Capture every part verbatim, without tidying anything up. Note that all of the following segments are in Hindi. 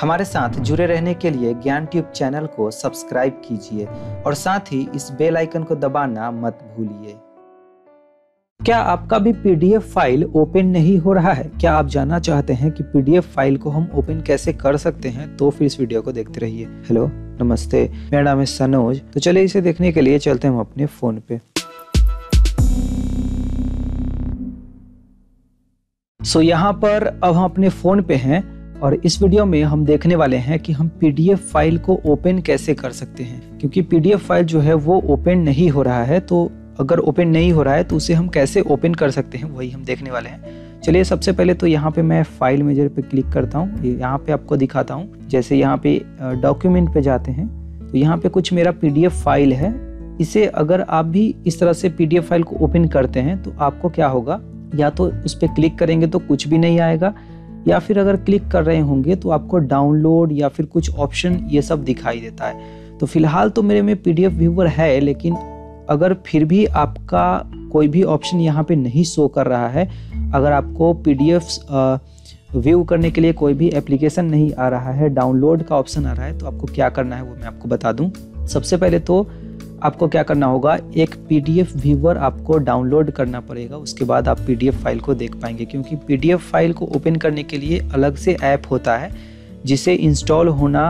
हमारे साथ जुड़े रहने के लिए ज्ञान ट्यूब चैनल को सब्सक्राइब कीजिए और साथ ही इस बेल आइकन को दबाना मत भूलिए। क्या आपका भी पीडीएफ फाइल ओपन नहीं हो रहा है? क्या आप जानना चाहते हैं कि पीडीएफ फाइल को हम ओपन कैसे कर सकते हैं? तो फिर इस वीडियो को देखते रहिए। हेलो, नमस्ते, मेरा नाम है सनोज। तो चलिए इसे देखने के लिए चलते हैं हम अपने फोन पे। सो यहाँ पर अब हम अपने फोन पे हैं और इस वीडियो में हम देखने वाले हैं कि हम पीडीएफ फाइल को ओपन कैसे कर सकते हैं, क्योंकि पीडीएफ फाइल जो है वो ओपन नहीं हो रहा है। तो अगर ओपन नहीं हो रहा है तो उसे हम कैसे ओपन कर सकते हैं, वही हम देखने वाले हैं। चलिए सबसे पहले तो यहाँ पे मैं फाइल मेजर पे क्लिक करता हूँ। यहाँ पे आपको दिखाता हूँ, जैसे यहाँ पे डॉक्यूमेंट पे जाते हैं तो यहाँ पे कुछ मेरा पीडीएफ फाइल है। इसे अगर आप भी इस तरह से पीडीएफ फाइल को ओपन करते हैं तो आपको क्या होगा, या तो उस पर क्लिक करेंगे तो कुछ भी नहीं आएगा, या फिर अगर क्लिक कर रहे होंगे तो आपको डाउनलोड या फिर कुछ ऑप्शन ये सब दिखाई देता है। तो फिलहाल तो मेरे में पीडीएफ व्यूअर है, लेकिन अगर फिर भी आपका कोई भी ऑप्शन यहाँ पे नहीं शो कर रहा है, अगर आपको पीडीएफ व्यू करने के लिए कोई भी एप्लीकेशन नहीं आ रहा है, डाउनलोड का ऑप्शन आ रहा है, तो आपको क्या करना है वो मैं आपको बता दूँ। सबसे पहले तो आपको क्या करना होगा, एक पीडीएफ व्यूअर आपको डाउनलोड करना पड़ेगा, उसके बाद आप पीडीएफ फाइल को देख पाएंगे। क्योंकि पीडीएफ फाइल को ओपन करने के लिए अलग से ऐप होता है जिसे इंस्टॉल होना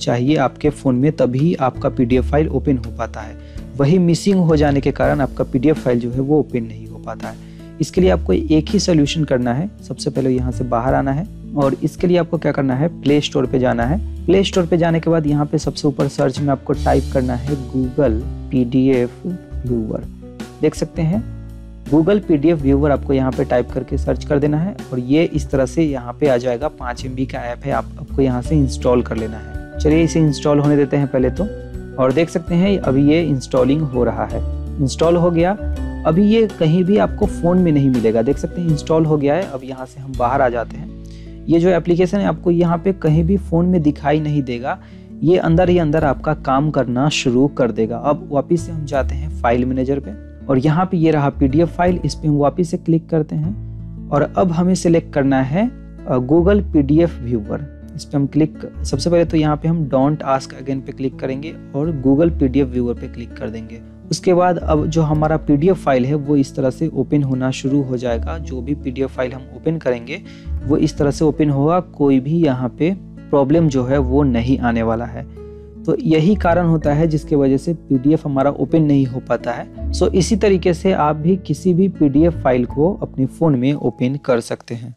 चाहिए आपके फ़ोन में, तभी आपका पीडीएफ फाइल ओपन हो पाता है। वही मिसिंग हो जाने के कारण आपका पीडीएफ फाइल जो है वो ओपन नहीं हो पाता है। इसके लिए आपको एक ही सोल्यूशन करना है। सबसे पहले यहाँ से बाहर आना है और इसके लिए आपको क्या करना है, प्ले स्टोर पे जाना है। प्ले स्टोर पे जाने के बाद यहाँ पे सबसे ऊपर सर्च में आपको टाइप करना है गूगल पीडीएफ व्यूअर। देख सकते हैं गूगल पीडीएफ व्यूअर, आपको यहाँ पे टाइप करके सर्च कर देना है और ये इस तरह से यहाँ पे आ जाएगा। पाँच एम बी का ऐप है, आप, आपको यहाँ से इंस्टॉल कर लेना है। चलिए इसे इंस्टॉल होने देते हैं पहले तो, और देख सकते हैं अभी ये इंस्टॉलिंग हो रहा है। इंस्टॉल हो गया, अभी ये कहीं भी आपको फ़ोन में नहीं मिलेगा। देख सकते हैं इंस्टॉल हो गया है। अब यहाँ से हम बाहर आ जाते हैं। ये जो एप्लीकेशन है आपको यहाँ पे कहीं भी फ़ोन में दिखाई नहीं देगा, ये अंदर ही अंदर आपका काम करना शुरू कर देगा। अब वापस से हम जाते हैं फाइल मैनेजर पे और यहाँ पे ये रहा पीडीएफ फाइल, इस पे हम वापस से क्लिक करते हैं और अब हमें सिलेक्ट करना है गूगल पीडीएफ व्यूअर। इस पे हम क्लिक, सबसे पहले तो यहाँ पे हम डोंट आस्क अगेन पे क्लिक करेंगे और गूगल पीडीएफ व्यूअर पे क्लिक कर देंगे। उसके बाद अब जो हमारा पीडीएफ फाइल है वो इस तरह से ओपन होना शुरू हो जाएगा। जो भी पीडीएफ फाइल हम ओपन करेंगे वो इस तरह से ओपन होगा, कोई भी यहाँ पे प्रॉब्लम जो है वो नहीं आने वाला है। तो यही कारण होता है जिसके वजह से पीडीएफ हमारा ओपन नहीं हो पाता है। सो इसी तरीके से आप भी किसी भी पीडीएफ फाइल को अपने फ़ोन में ओपन कर सकते हैं।